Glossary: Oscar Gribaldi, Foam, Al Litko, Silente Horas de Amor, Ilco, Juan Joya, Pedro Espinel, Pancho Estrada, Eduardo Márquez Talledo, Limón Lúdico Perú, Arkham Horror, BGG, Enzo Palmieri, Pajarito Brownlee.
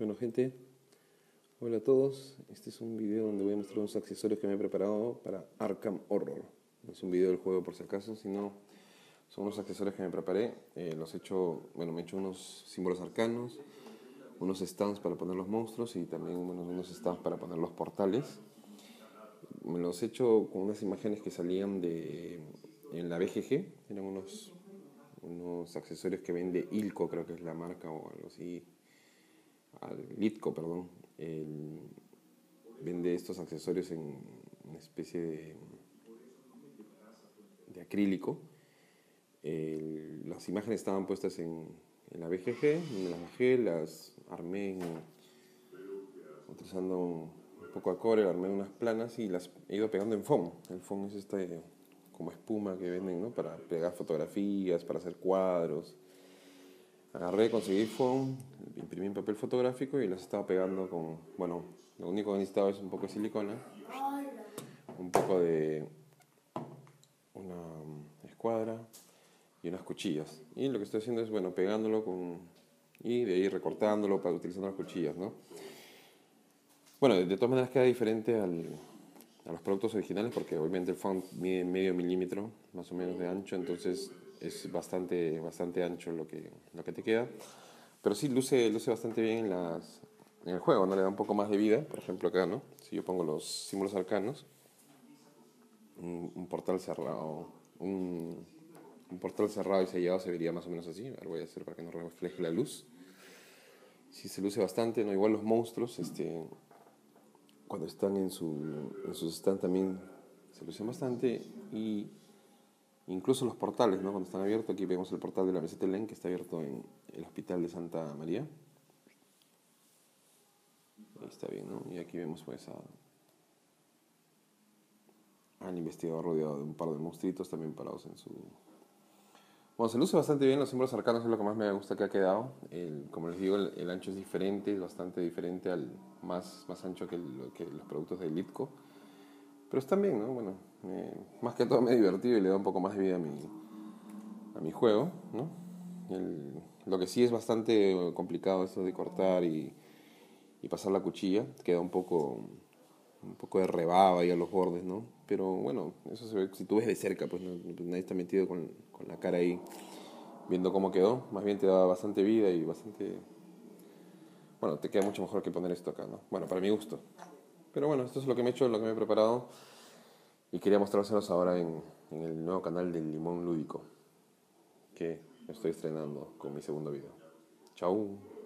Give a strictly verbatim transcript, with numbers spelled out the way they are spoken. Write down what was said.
Bueno gente, hola a todos. Este es un video donde voy a mostrar unos accesorios que me he preparado para Arkham Horror. No es un video del juego por si acaso, sino son unos accesorios que me preparé. Eh, los he hecho, bueno, me he hecho unos símbolos arcanos, unos stands para poner los monstruos y también bueno, unos stands para poner los portales. Me los he hecho con unas imágenes que salían de en la B G G. Eran unos, unos accesorios que vende Ilco, creo que es la marca o algo así. Al Litko, perdón. Él vende estos accesorios en una especie de, de acrílico. El, las imágenes estaban puestas en, en la B G G, me las bajé, las armé en, utilizando un poco de core, armé unas planas y las he ido pegando en foam. El foam es esta como espuma que venden, ¿no? Para pegar fotografías, para hacer cuadros. Agarré, conseguí foam, imprimí en papel fotográfico y las estaba pegando con... Bueno, lo único que necesitaba es un poco de silicona, un poco de una escuadra y unas cuchillas. Y lo que estoy haciendo es, bueno, pegándolo con... y de ahí recortándolo para utilizando las cuchillas, ¿no? Bueno, de todas maneras queda diferente al, a los productos originales porque obviamente el foam mide medio milímetro más o menos de ancho, entonces... es bastante, bastante ancho lo que, lo que te queda. Pero sí luce, luce bastante bien en, las, en el juego, ¿no? Le da un poco más de vida. Por ejemplo acá, ¿no? Si yo pongo los símbolos arcanos, Un, un portal cerrado un, un portal cerrado y sellado se vería más o menos así. A ver, voy a hacer para que no refleje la luz. Sí se luce bastante, ¿no? Igual los monstruos, este, cuando están en, su, en sus stands también se lucen bastante. Y... incluso los portales, ¿no? Cuando están abiertos, aquí vemos el portal de la meseta Len, que está abierto en el hospital de Santa María. Ahí está bien, ¿no? Y aquí vemos pues a, al investigador rodeado de un par de monstruitos también parados en su... Bueno, se luce bastante bien, los símbolos arcanos es lo que más me gusta que ha quedado. El, como les digo, el, el ancho es diferente, es bastante diferente al más, más ancho que, el, que los productos de Litco. Pero están bien, ¿no? Bueno, me, más que todo me he divertido y le da un poco más de vida a mi, a mi juego, ¿no? El, lo que sí es bastante complicado esto de cortar y, y pasar la cuchilla. Queda un poco, un poco de rebaba ahí a los bordes, ¿no? Pero bueno, eso se ve, si tú ves de cerca, pues no, nadie está metido con, con la cara ahí viendo cómo quedó. Más bien te da bastante vida y bastante... bueno, te queda mucho mejor que poner esto acá, ¿no? Bueno, para mi gusto. Pero bueno, esto es lo que me he hecho, lo que me he preparado. Y quería mostrárselos ahora en, en el nuevo canal del Limón Ludico, que estoy estrenando con mi segundo video. Chau.